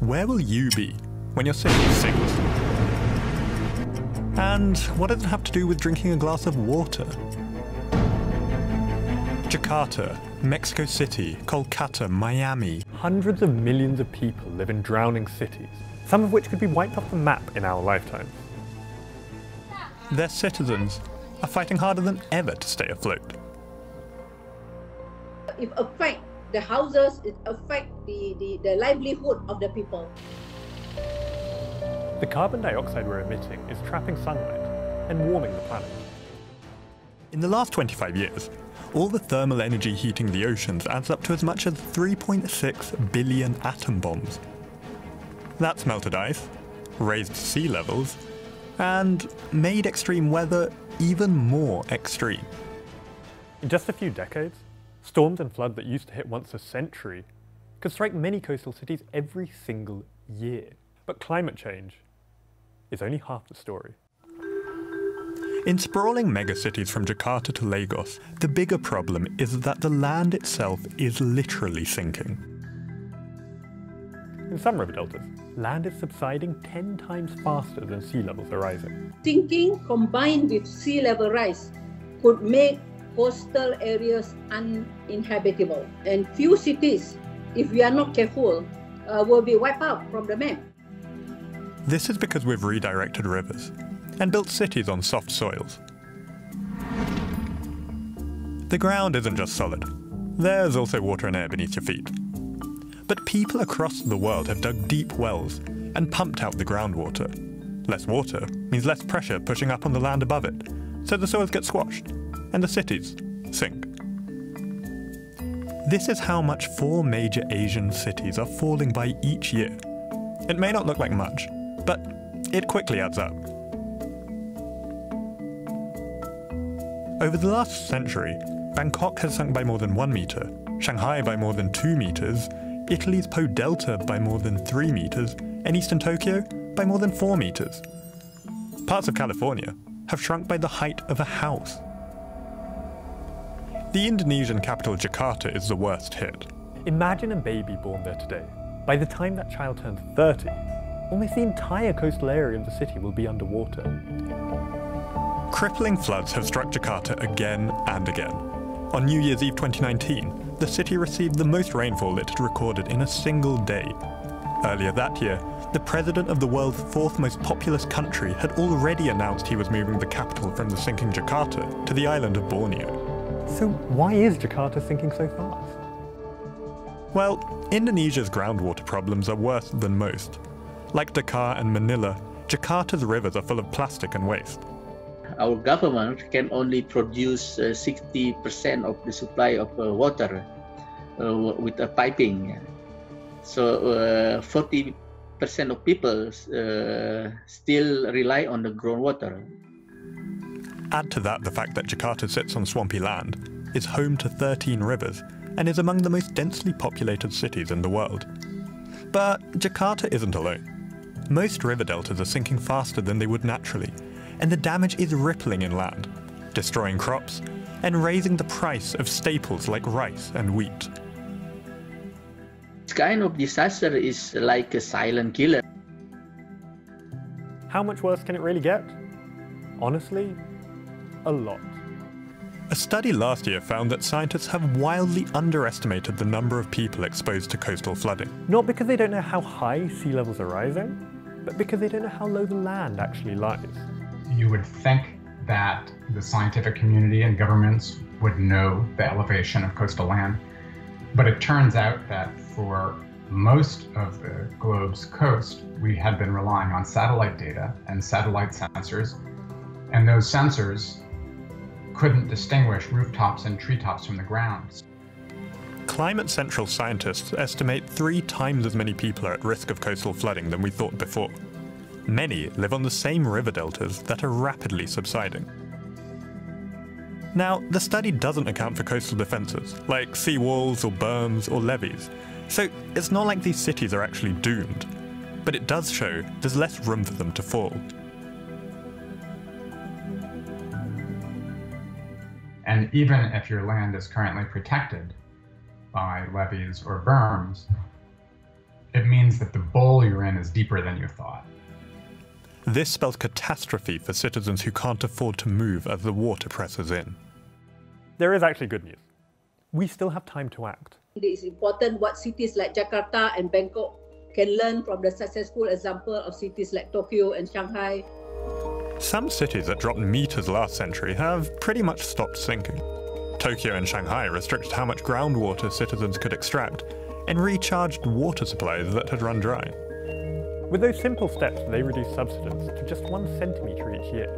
Where will you be when you're sick? And what does it have to do with drinking a glass of water? Jakarta, Mexico City, Kolkata, Miami. Hundreds of millions of people live in drowning cities, some of which could be wiped off the map in our lifetime. Their citizens are fighting harder than ever to stay afloat. It affects the houses, it affects the livelihood of the people. The carbon dioxide we're emitting is trapping sunlight and warming the planet. In the last 25 years, all the thermal energy heating the oceans adds up to as much as 3.6 billion atom bombs. That's melted ice, raised sea levels, and made extreme weather even more extreme. In just a few decades, storms and floods that used to hit once a century could strike many coastal cities every single year. But climate change is only half the story. In sprawling megacities from Jakarta to Lagos, the bigger problem is that the land itself is literally sinking. In some river deltas, land is subsiding 10 times faster than sea levels are rising. Sinking combined with sea level rise could make coastal areas uninhabitable, and few cities, if we are not careful, will be wiped out from the map. This is because we've redirected rivers and built cities on soft soils. The ground isn't just solid, there's also water and air beneath your feet. But people across the world have dug deep wells and pumped out the groundwater. Less water means less pressure pushing up on the land above it, so the soils get squashed and the cities sink. This is how much four major Asian cities are falling by each year. It may not look like much, but it quickly adds up. Over the last century, Bangkok has sunk by more than 1 meter, Shanghai by more than 2 meters, Italy's Po Delta by more than 3 meters, and eastern Tokyo by more than 4 meters. Parts of California have shrunk by the height of a house. The Indonesian capital Jakarta is the worst hit. Imagine a baby born there today. By the time that child turns 30, almost the entire coastal area of the city will be underwater. Crippling floods have struck Jakarta again and again. On New Year's Eve 2019, the city received the most rainfall it had recorded in a single day. Earlier that year, the president of the world's fourth most populous country had already announced he was moving the capital from the sinking Jakarta to the island of Borneo. So why is Jakarta sinking so fast? Well, Indonesia's groundwater problems are worse than most. Like Dakar and Manila, Jakarta's rivers are full of plastic and waste. Our government can only produce 60% of the supply of water with a piping. So 40% of people still rely on the groundwater. Add to that the fact that Jakarta sits on swampy land, is home to 13 rivers, and is among the most densely populated cities in the world. But Jakarta isn't alone. Most river deltas are sinking faster than they would naturally, and the damage is rippling inland, destroying crops and raising the price of staples like rice and wheat. This kind of disaster is like a silent killer. How much worse can it really get? Honestly, a lot. A study last year found that scientists have wildly underestimated the number of people exposed to coastal flooding. Not because they don't know how high sea levels are rising, but because they don't know how low the land actually lies. You would think that the scientific community and governments would know the elevation of coastal land, but it turns out that for most of the globe's coast, we had been relying on satellite data and satellite sensors, and those sensors couldn't distinguish rooftops and treetops from the ground. Climate Central scientists estimate 3 times as many people are at risk of coastal flooding than we thought before. Many live on the same river deltas that are rapidly subsiding. Now, the study doesn't account for coastal defences, like seawalls or berms or levees, so it's not like these cities are actually doomed. But it does show there's less room for them to fall. And even if your land is currently protected by levees or berms, it means means that the bowl you're in is deeper than you thought. This spells catastrophe for citizens who can't afford to move as the water presses in. There is actually good news. We still have time to act. It is important what cities like Jakarta and Bangkok can learn from the successful example of cities like Tokyo and Shanghai. Some cities that dropped meters last century have pretty much stopped sinking. Tokyo and Shanghai restricted how much groundwater citizens could extract and recharged water supplies that had run dry. With those simple steps, they reduced subsidence to just 1 centimetre each year,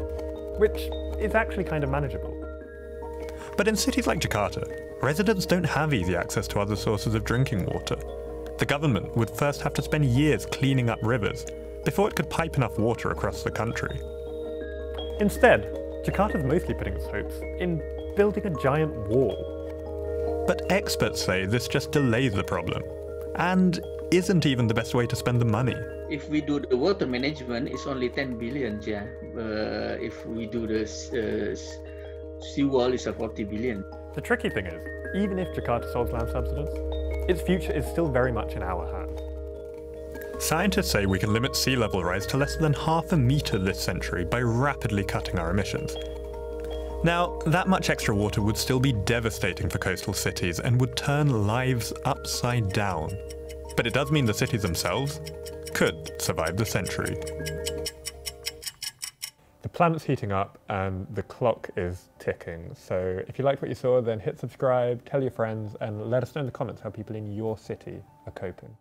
which is actually kind of manageable. But in cities like Jakarta, residents don't have easy access to other sources of drinking water. The government would first have to spend years cleaning up rivers before it could pipe enough water across the country. Instead, Jakarta's mostly putting its hopes in building a giant wall. But experts say this just delays the problem and isn't even the best way to spend the money. If we do the water management, it's only 10 billion, yeah. If we do the seawall, it's 40 billion. The tricky thing is, even if Jakarta solves land subsidence, its future is still very much in our hands. Scientists say we can limit sea level rise to less than 0.5 metre this century by rapidly cutting our emissions. Now, that much extra water would still be devastating for coastal cities and would turn lives upside down. But it does mean the cities themselves could survive the century. The planet's heating up and the clock is ticking. So if you liked what you saw, then hit subscribe, tell your friends, and let us know in the comments how people in your city are coping.